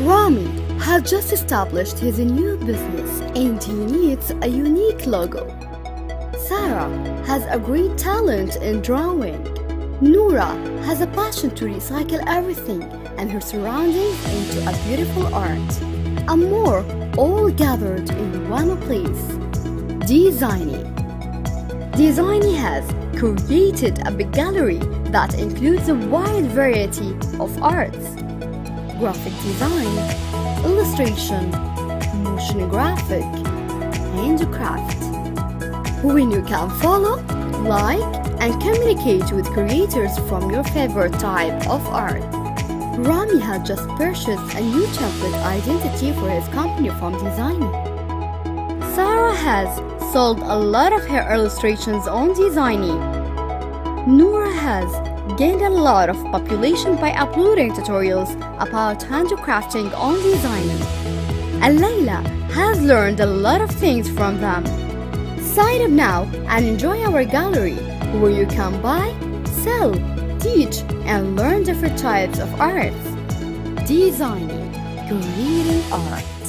Rami has just established his new business and he needs a unique logo. Sarah has a great talent in drawing. Noura has a passion to recycle everything and her surroundings into a beautiful art. And more, all gathered in one place. Designye. Designye has created a big gallery that includes a wide variety of arts: graphic design, illustration, motion graphic, handicraft. When you can follow, like, and communicate with creators from your favorite type of art. Rami had just purchased a new template identity for his company from Designye. Sarah has sold a lot of her illustrations on Designye. Noura has gained a lot of population by uploading tutorials about handcrafting on Designye. And Layla has learned a lot of things from them. Sign up now and enjoy our gallery, where you can buy, sell, teach, and learn different types of arts. Designye, creating art.